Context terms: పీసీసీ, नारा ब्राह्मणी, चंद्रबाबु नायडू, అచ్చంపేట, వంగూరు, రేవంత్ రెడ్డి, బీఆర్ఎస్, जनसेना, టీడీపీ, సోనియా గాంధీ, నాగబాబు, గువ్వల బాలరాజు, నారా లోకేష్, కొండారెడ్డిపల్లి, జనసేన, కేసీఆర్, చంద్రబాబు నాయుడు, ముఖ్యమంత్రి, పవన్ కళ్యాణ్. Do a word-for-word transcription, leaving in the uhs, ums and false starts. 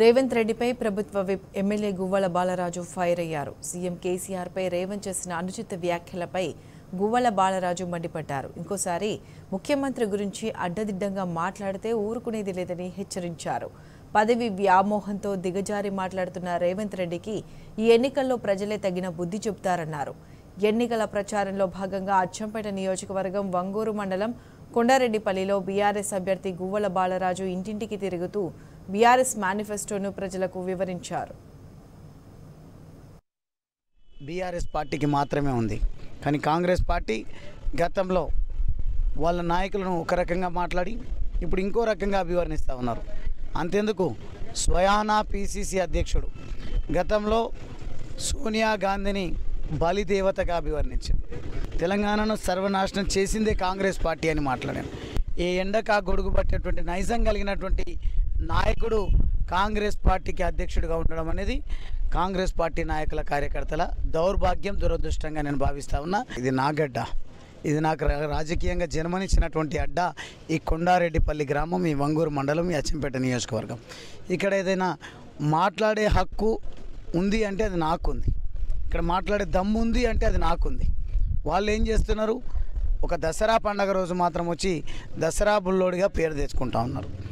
రేవంత్ రెడ్డిపై ప్రభుత్వ whip MLA గువ్వల బాలరాజు fire అయ్యారు. సీఎం కేసీఆర్ పై రేవంత్ చేసిన అనుచిత వ్యాఖ్యలపై గువ్వల బాలరాజు మండిపడ్డారు. ఇంకోసారి ముఖ్యమంత్రి గురించి అడ్డదిడ్డంగా మాట్లాడితే ఊరుకునేది లేదని హెచ్చరించారు. పదవి వ్యామోహంతో దిగజారి మాట్లాడుతున్న రేవంత్ రెడ్డికి ఈ ఎన్నికల్లో ప్రజలే తగిన బుద్ధి చెబుతారన్నారు. ఎన్నికల ప్రచారంలో భాగంగా అచ్చంపేట నియోజకవర్గం వంగూరు మండలం కొండారెడ్డిపల్లిలో బీఆర్ఎస్ అభ్యర్థి గువ్వల బాలరాజు ఇంటింటికి తిరుగుతూ బీఆర్ఎస్ మేనిఫెస్టోను ప్రజలకు వివరించారు. బీఆర్ఎస్ పార్టీకి మాత్రమే ఉంది, కానీ కాంగ్రెస్ పార్టీ గతంలో వాళ్ళ నాయకులను ఒక రకంగా మాట్లాడి ఇప్పుడు ఇంకో రకంగా అభివర్ణిస్తూ ఉన్నారు. అంతేందుకు స్వయానా పీసీసీ అధ్యక్షుడు గతంలో సోనియా గాంధీని బలిదేవతగా అభివర్ణించారు. తెలంగాణను సర్వనాశనం చేసిందే కాంగ్రెస్ పార్టీ అని మాట్లాడాను. ఈ ఎండక గొడుగు పట్టేటువంటి నైజం కలిగినటువంటి నాయకుడు కాంగ్రెస్ పార్టీకి అధ్యక్షుడిగా ఉండడం అనేది కాంగ్రెస్ పార్టీ నాయకుల కార్యకర్తల దౌర్భాగ్యం, దురదృష్టంగా నేను భావిస్తా ఉన్నా. ఇది నా గడ్డ, ఇది నాకు రాజకీయంగా జన్మనిచ్చినటువంటి అడ్డ. ఈ కొండారెడ్డిపల్లి గ్రామం, ఈ వంగూరు మండలం, ఈ అచ్చంపేట నియోజకవర్గం. ఇక్కడ ఏదైనా మాట్లాడే హక్కు ఉంది అంటే అది నాకుంది, ఇక్కడ మాట్లాడే దమ్ము ఉంది అంటే అది నాకుంది. వాళ్ళు ఏం చేస్తున్నారు, ఒక దసరా పండగ రోజు మాత్రం వచ్చి దసరా బుల్లోడిగా పేరు తెచ్చుకుంటా ఉన్నారు.